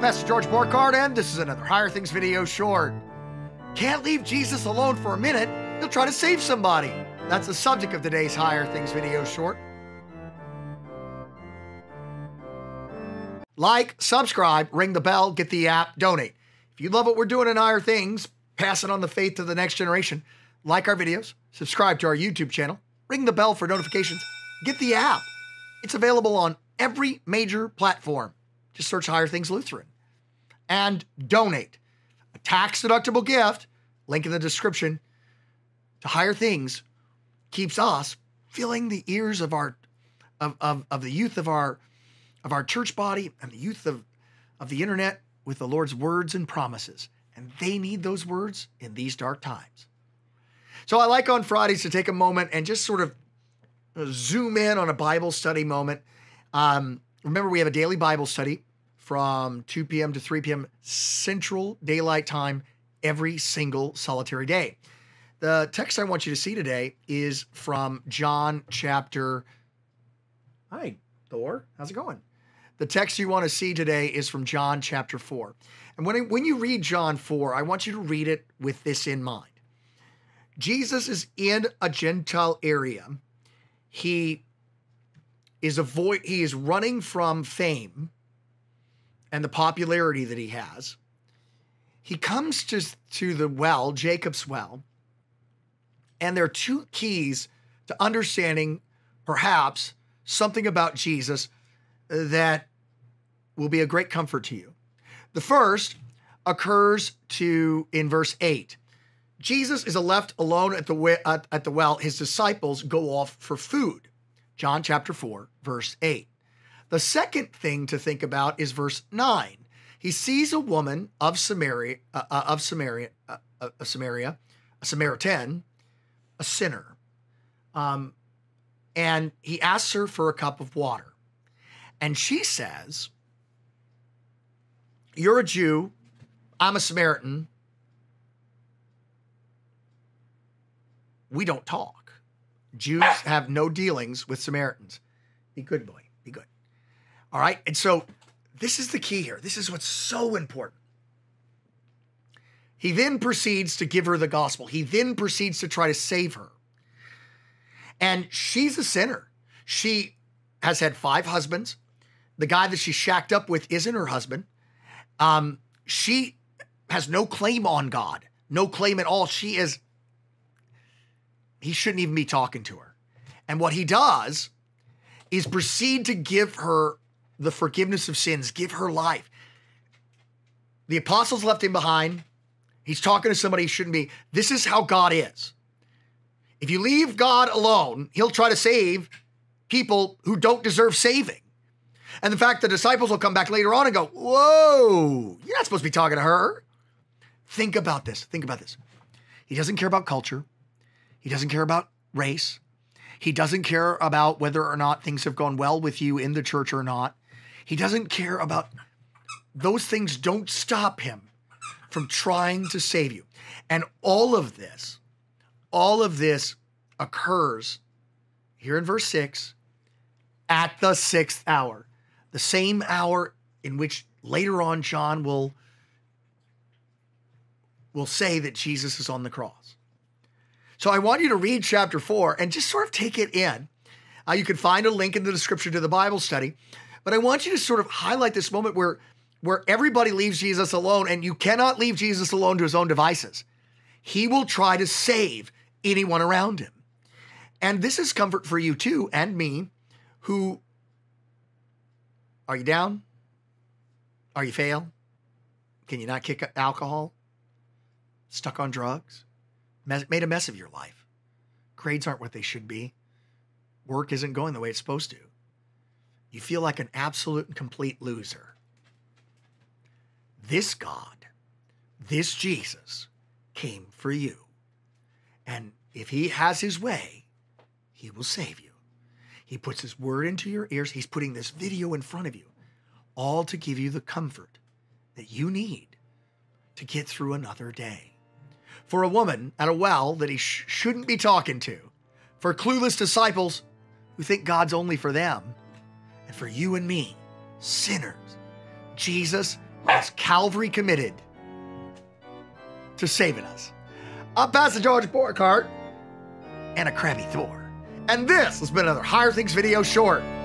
Pastor George Borghardt, and this is another Higher Things video short. Can't leave Jesus alone for a minute, he'll try to save somebody. That's the subject of today's Higher Things video short. Like, subscribe, ring the bell, get the app, donate. If you love what we're doing in Higher Things, passing on the faith to the next generation, like our videos, subscribe to our YouTube channel, ring the bell for notifications, get the app. It's available on every major platform. Just search Higher Things Lutheran. And donate. A tax-deductible gift, link in the description, to Higher Things keeps us filling the ears of our of the youth of our church body and the youth of the internet with the Lord's words and promises. And they need those words in these dark times. So I like on Fridays to take a moment and just sort of zoom in on a Bible study moment. Remember, we have a daily Bible study from 2 p.m. to 3 p.m. Central Daylight Time every single solitary day. The text I want you to see today is from John chapter... Hi, Thor. How's it going? The text you want to see today is from John chapter 4. And when you read John 4, I want you to read it with this in mind. Jesus is in a Gentile area. He is running from fame and the popularity that he has. He comes to the well, Jacob's well, and there are two keys to understanding perhaps something about Jesus that will be a great comfort to you. The first occurs in verse 8. Jesus is left alone at the well. His disciples go off for food. John chapter 4, verse 8. The second thing to think about is verse 9. He sees a woman of Samaria, a Samaritan, a sinner, and he asks her for a cup of water. And she says, "You're a Jew, I'm a Samaritan. We don't talk." Jews have no dealings with Samaritans. Be good, boy. Be good. All right? And so this is the key here. This is what's so important. He then proceeds to give her the gospel. He then proceeds to try to save her. And she's a sinner. She has had 5 husbands. The guy that she shacked up with isn't her husband. She has no claim on God. No claim at all. She is... He shouldn't even be talking to her. And what he does is proceed to give her the forgiveness of sins, give her life. The apostles left him behind. He's talking to somebody he shouldn't be. This is how God is. If you leave God alone, he'll try to save people who don't deserve saving. And in fact, the disciples will come back later on and go, "Whoa, you're not supposed to be talking to her." Think about this. Think about this. He doesn't care about culture. He doesn't care about race. He doesn't care about whether or not things have gone well with you in the church or not. He doesn't care about those things. Don't stop him from trying to save you. And all of this occurs here in verse 6 at the 6th hour, the same hour in which later on John will say that Jesus is on the cross. So I want you to read chapter 4 and just sort of take it in. You can find a link in the description to the Bible study. But I want you to sort of highlight this moment where everybody leaves Jesus alone, and you cannot leave Jesus alone to his own devices. He will try to save anyone around him. And this is comfort for you too, and me, who... Are you down? Are you fail? Can you not kick alcohol? Stuck on drugs? Made a mess of your life. Grades aren't what they should be. Work isn't going the way it's supposed to. You feel like an absolute and complete loser. This God, this Jesus, came for you. And if he has his way, he will save you. He puts his word into your ears. He's putting this video in front of you, all to give you the comfort that you need to get through another day. For a woman at a well that he shouldn't be talking to, for clueless disciples who think God's only for them, and for you and me, sinners, Jesus as Calvary committed to saving us. I'm Pastor George Borghardt and a crabby Thor. And this has been another Higher Things Video Short.